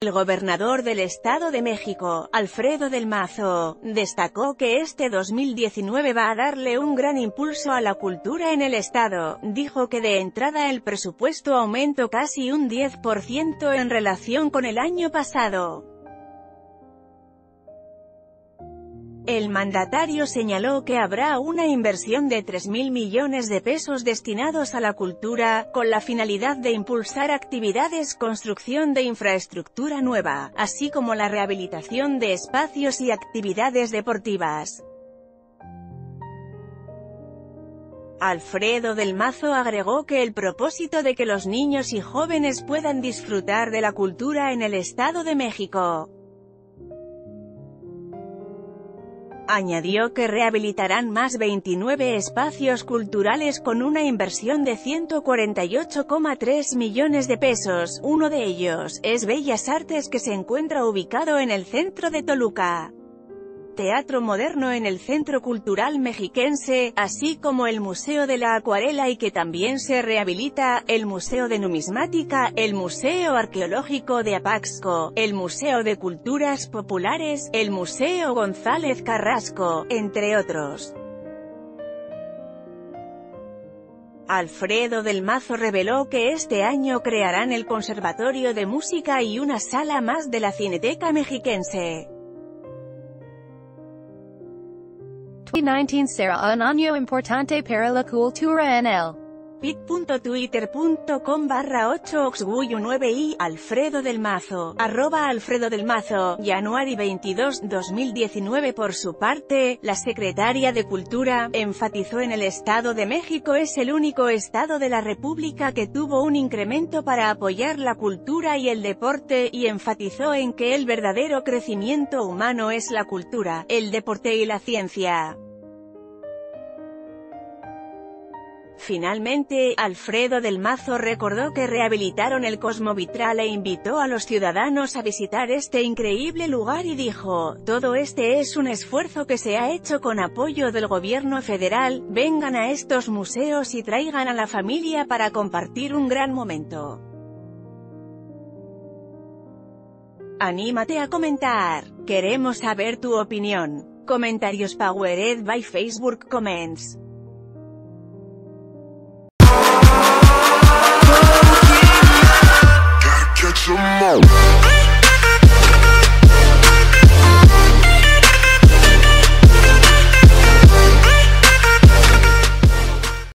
El gobernador del Estado de México, Alfredo del Mazo, destacó que este 2019 va a darle un gran impulso a la cultura en el Estado. Dijo que de entrada el presupuesto aumentó casi un 10% en relación con el año pasado. El mandatario señaló que habrá una inversión de 3,000 millones de pesos destinados a la cultura, con la finalidad de impulsar actividades, construcción de infraestructura nueva, así como la rehabilitación de espacios y actividades deportivas. Alfredo del Mazo agregó que el propósito de que los niños y jóvenes puedan disfrutar de la cultura en el Estado de México. Añadió que rehabilitarán más 29 espacios culturales con una inversión de 148,3 millones de pesos. Uno de ellos es Bellas Artes, que se encuentra ubicado en el centro de Toluca. Teatro Moderno en el Centro Cultural Mexiquense, así como el Museo de la Acuarela, y que también se rehabilita el Museo de Numismática, el Museo Arqueológico de Apaxco, el Museo de Culturas Populares, el Museo González Carrasco, entre otros. Alfredo del Mazo reveló que este año crearán el Conservatorio de Música y una sala más de la Cineteca Mexiquense. 2019 será un año importante para la cultura en el pit.twitter.com/8oxguyu9i Alfredo del Mazo, @Alfredo del Mazo, January 22, 2019. Por su parte, la secretaria de Cultura enfatizó en el Estado de México es el único estado de la República que tuvo un incremento para apoyar la cultura y el deporte, y enfatizó en que el verdadero crecimiento humano es la cultura, el deporte y la ciencia. Finalmente, Alfredo del Mazo recordó que rehabilitaron el Cosmovitral e invitó a los ciudadanos a visitar este increíble lugar, y dijo: todo este es un esfuerzo que se ha hecho con apoyo del gobierno federal. Vengan a estos museos y traigan a la familia para compartir un gran momento. Anímate a comentar. Queremos saber tu opinión. Comentarios powered by Facebook Comments. Some more.